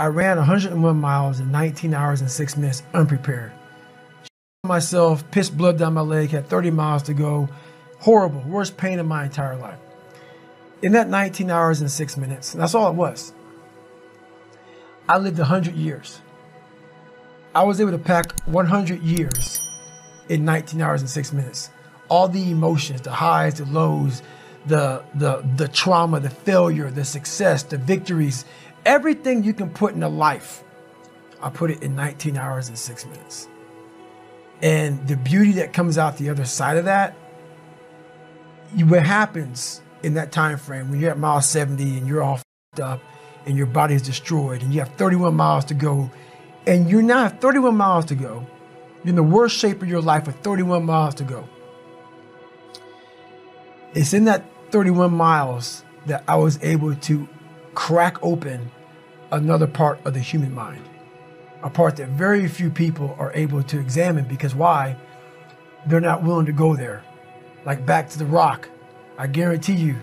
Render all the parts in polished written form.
I ran 101 miles in 19 hours and 6 minutes unprepared. Myself, pissed blood down my leg, had 30 miles to go. Horrible, worst pain in my entire life. In that 19 hours and 6 minutes, and that's all it was, I lived 100 years. I was able to pack 100 years in 19 hours and 6 minutes. All the emotions, the highs, the lows, the trauma, the failure, the success, the victories, everything you can put in a life, I put it in 19 hours and 6 minutes. And the beauty that comes out the other side of that, what happens in that time frame when you're at mile 70 and you're all f***ed up and your body is destroyed and you have 31 miles to go, and you now have 31 miles to go, you're in the worst shape of your life with 31 miles to go. It's in that 31 miles that I was able to crack open another part of the human mind, a part that very few people are able to examine, because why? They're not willing to go there. Like back to the rock. I guarantee you,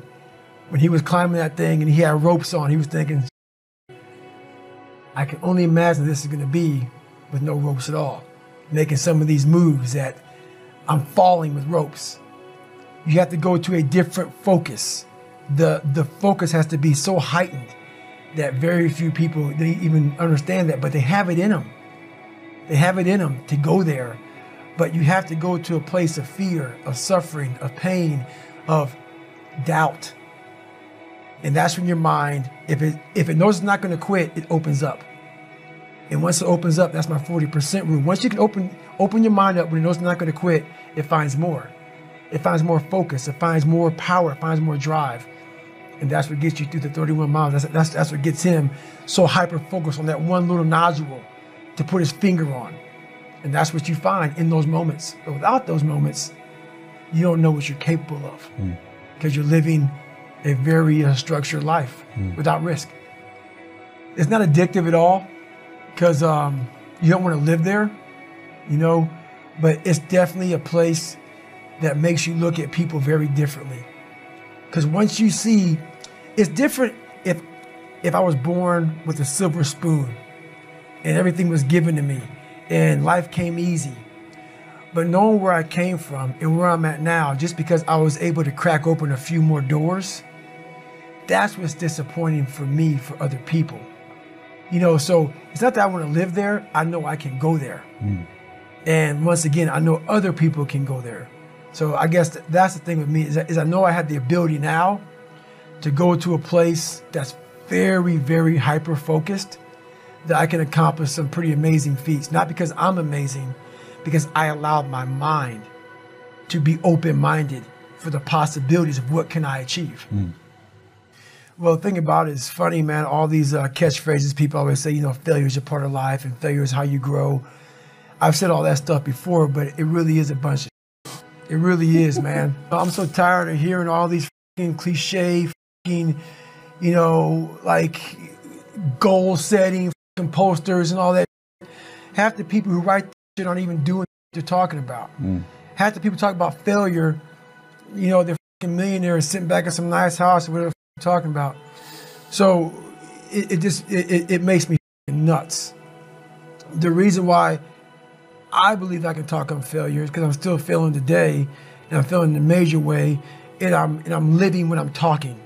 when he was climbing that thing and he had ropes on, he was thinking, I can only imagine this is going to be with no ropes at all, making some of these moves that I'm falling with ropes. You have to go to a different focus. The focus has to be so heightened that very few people, they even understand that, but they have it in them. They have it in them to go there, but you have to go to a place of fear, of suffering, of pain, of doubt. And that's when your mind, if it knows it's not going to quit, it opens up. And once it opens up, that's my 40% rule. Once you can open your mind up when it knows it's not going to quit, it finds more. It finds more focus. It finds more power. It finds more drive. And that's what gets you through the 31 miles. That's what gets him so hyper-focused on that one little nodule to put his finger on. And that's what you find in those moments. But without those moments, you don't know what you're capable of, because you're living a very structured life without risk. It's not addictive at all, because you don't want to live there, you know, but it's definitely a place that makes you look at people very differently. Because once you see, it's different if I was born with a silver spoon and everything was given to me and life came easy. But knowing where I came from and where I'm at now, just because I was able to crack open a few more doors, that's what's disappointing for me, for other people. You know, so it's not that I want to live there. I know I can go there. And once again, I know other people can go there. So I guess that's the thing with me, is I know I have the ability now to go to a place that's very, very hyper-focused, that I can accomplish some pretty amazing feats. Not because I'm amazing, because I allowed my mind to be open-minded for the possibilities of what can I achieve. Well, the thing about it is funny, man, all these catchphrases, people always say, you know, failure is a part of life and failure is how you grow. I've said all that stuff before, but it really is a bunch of it really is, man. I'm so tired of hearing all these fucking cliche, fucking, you know, like goal setting fucking posters and all that. Half the people who write shit aren't even doing what they're talking about. Half the people talk about failure, you know, they're fucking millionaires sitting back in some nice house or whatever they're talking about. So it just makes me nuts. The reason why I believe I can talk on failures, because I'm still failing today, and I'm failing in a major way, and I'm living when I'm talking.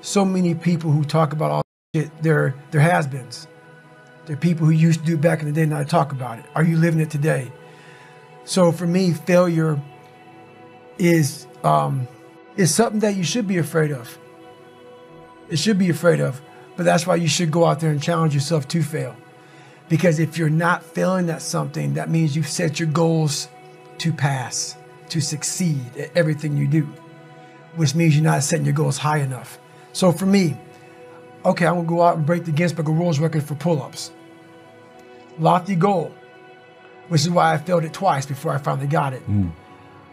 So many people who talk about all this shit, they're has-beens. They're people who used to do back in the day, now I talk about it. Are you living it today? So for me, failure is something that you should be afraid of. It should be afraid of, but that's why you should go out there and challenge yourself to fail. Because if you're not failing at something, that means you've set your goals to pass, to succeed at everything you do, which means you're not setting your goals high enough. So for me, okay, I'm going to go out and break the Ginsberg World's record for pull-ups. Lofty goal, which is why I failed it twice before I finally got it.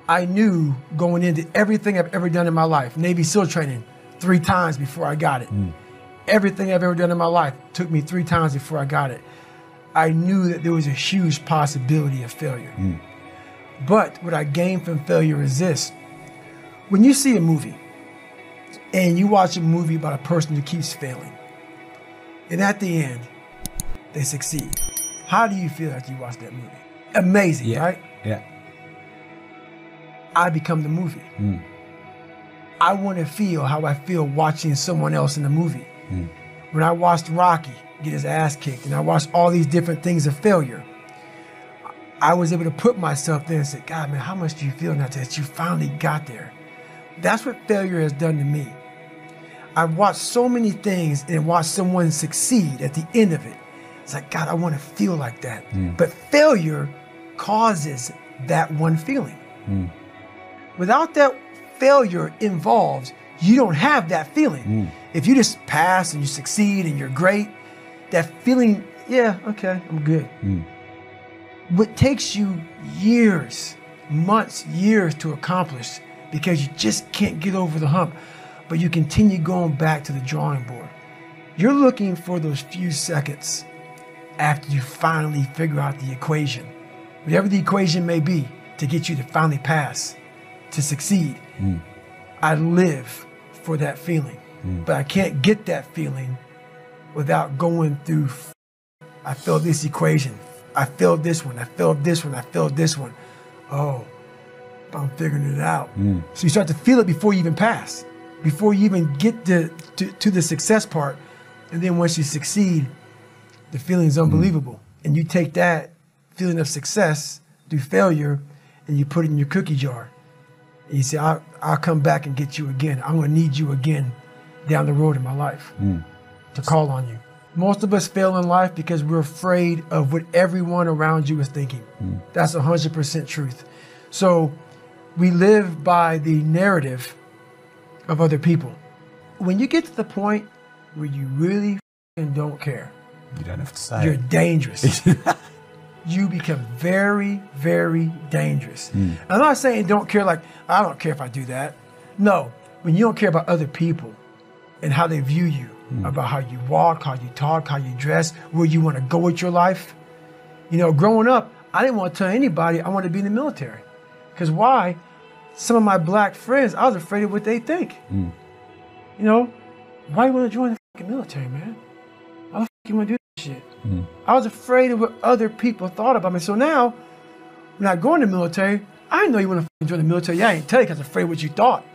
I knew going into everything I've ever done in my life, Navy SEAL training, 3 times before I got it. Everything I've ever done in my life took me 3 times before I got it. I knew that there was a huge possibility of failure. But what I gained from failure is this. When you see a movie and you watch a movie about a person who keeps failing, and at the end, they succeed. How do you feel after you watch that movie? Amazing, yeah, right? Yeah. I become the movie. Mm. I want to feel how I feel watching someone else in the movie. Mm. When I watched Rocky get his ass kicked and I watched all these different things of failure, I was able to put myself there and say, God, man, how much do you feel now that you finally got there? That's what failure has done to me. I've watched so many things and watched someone succeed at the end of it. It's like, God, I want to feel like that. Mm. But failure causes that one feeling. Mm. Without that failure involved, you don't have that feeling. Mm. If you just pass and you succeed and you're great, that feeling, yeah, okay, I'm good. Mm. What takes you years, months, years to accomplish because you just can't get over the hump, but you continue going back to the drawing board. You're looking for those few seconds after you finally figure out the equation, whatever the equation may be, to get you to finally pass, to succeed. Mm. I live for that feeling, but I can't get that feeling without going through, I failed this equation, I failed this one, I failed this one, I failed this one. Oh, I'm figuring it out. Mm. So you start to feel it before you even pass, before you even get to the success part. And then once you succeed, the feeling's unbelievable. Mm. And you take that feeling of success through failure and you put it in your cookie jar. And you say, I'll come back and get you again. I'm gonna need you again down the road in my life to call on you. Most of us fail in life because we're afraid of what everyone around you is thinking. Mm. That's 100% truth. So we live by the narrative of other people. When you get to the point where you really don't care, you don't have to say you're dangerous. You become very, very dangerous. Mm. I'm not saying don't care like, I don't care if I do that. No, when you don't care about other people and how they view you, about how you walk, how you talk, how you dress, where you want to go with your life. You know, growing up, I didn't want to tell anybody I wanted to be in the military. Because why? Some of my black friends, I was afraid of what they think. Mm. You know, why you want to join the fucking military, man? Why the fuck you want to do this shit? Mm. I was afraid of what other people thought about me. So now, when I go in the military, I didn't know you want to fucking join the military. Yeah, I ain't tell you because I'm afraid of what you thought.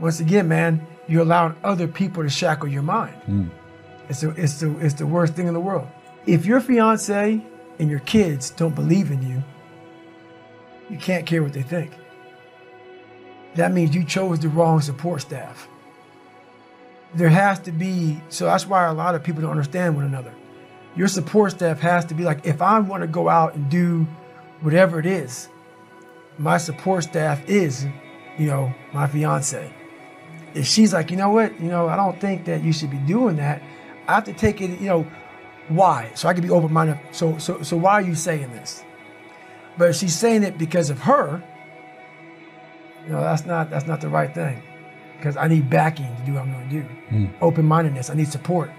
Once again, man, you're allowing other people to shackle your mind. Mm. It's the worst thing in the world. If your fiance and your kids don't believe in you, you can't care what they think. That means you chose the wrong support staff. There has to be, so that's why a lot of people don't understand one another. Your support staff has to be like, if I want to go out and do whatever it is, my support staff is, you know, my fiance. If she's like, you know what, you know, I don't think that you should be doing that, I have to take it, you know, why? So I can be open-minded. So why are you saying this? But if she's saying it because of her, you know, that's not the right thing. Because I need backing to do what I'm going to do. Mm. Open-mindedness, I need support.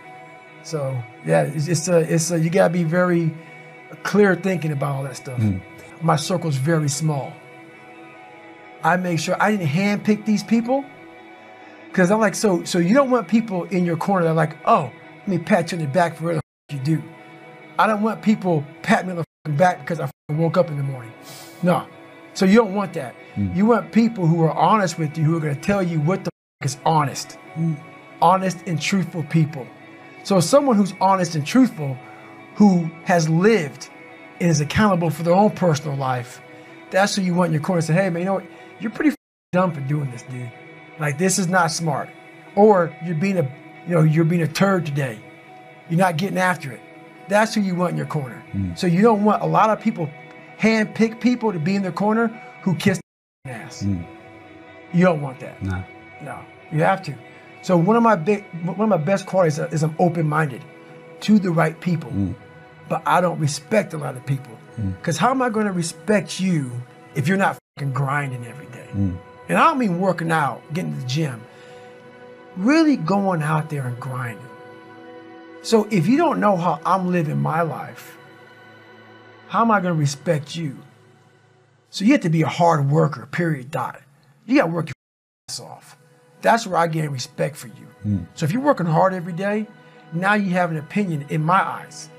So yeah, it's you got to be very clear thinking about all that stuff. Mm. My circle's very small. I make sure I didn't handpick these people. Because I'm like, so you don't want people in your corner that are like, oh, let me pat you on the back for what the f you do. I don't want people patting me on the f back because I f woke up in the morning. No. So you don't want that. Mm. You want people who are honest with you, who are going to tell you what the f is honest. Mm. Honest and truthful people. So someone who's honest and truthful, who has lived and is accountable for their own personal life, that's who you want in your corner. Say, hey, man, you know what? You're pretty f dumb for doing this, dude. Like, this is not smart, or you're being a turd today. You're not getting after it. That's who you want in your corner. Mm. So you don't want a lot of people, handpick people to be in their corner who kiss the ass. Mm. You don't want that. No, no, you have to. So one of my best qualities is I'm open-minded to the right people, but I don't respect a lot of people. Because how am I going to respect you if you're not fucking grinding every day? Mm. And I don't mean working out, getting to the gym. Really going out there and grinding. So if you don't know how I'm living my life, how am I going to respect you? So you have to be a hard worker, period, dot. You got to work your ass off. That's where I gain respect for you. Mm. So if you're working hard every day, now you have an opinion in my eyes.